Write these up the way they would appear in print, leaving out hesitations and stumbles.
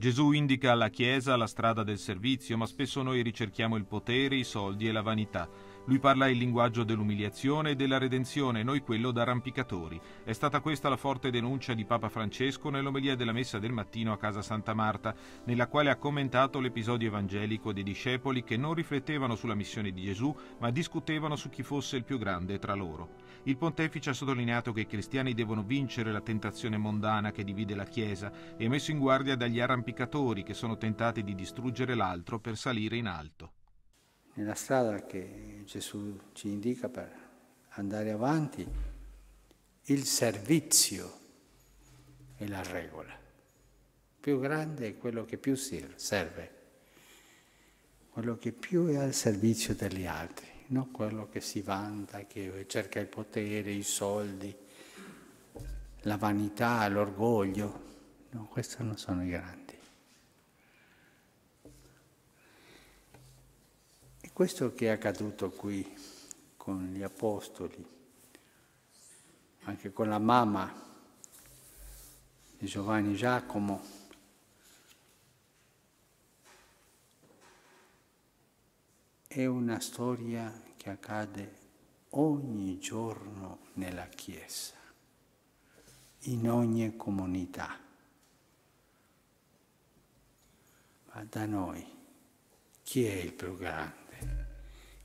Gesù indica alla Chiesa la strada del servizio, ma spesso noi ricerchiamo il potere, i soldi e la vanità. Lui parla il linguaggio dell'umiliazione e della redenzione, noi quello da arrampicatori. È stata questa la forte denuncia di Papa Francesco nell'omelia della messa del mattino a Casa Santa Marta, nella quale ha commentato l'episodio evangelico dei discepoli che non riflettevano sulla missione di Gesù, ma discutevano su chi fosse il più grande tra loro. Il pontefice ha sottolineato che i cristiani devono vincere la tentazione mondana che divide la Chiesa e messo in guardia dagli arrampicatori che sono tentati di distruggere l'altro per salire in alto. Nella strada che Gesù ci indica per andare avanti, il servizio è la regola. Più grande è quello che più serve, quello che più è al servizio degli altri, non quello che si vanta, che cerca il potere, i soldi, la vanità, l'orgoglio. No, questi non sono i grandi. Questo che è accaduto qui con gli apostoli, anche con la mamma di Giovanni Giacomo, è una storia che accade ogni giorno nella Chiesa, in ogni comunità, ma da noi chi è il più grande?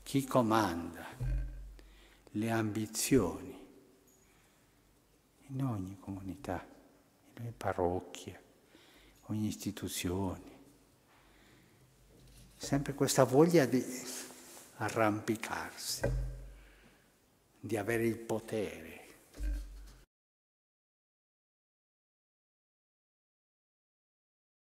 Chi comanda le ambizioni in ogni comunità, in ogni parrocchia, ogni istituzione. Sempre questa voglia di arrampicarsi, di avere il potere.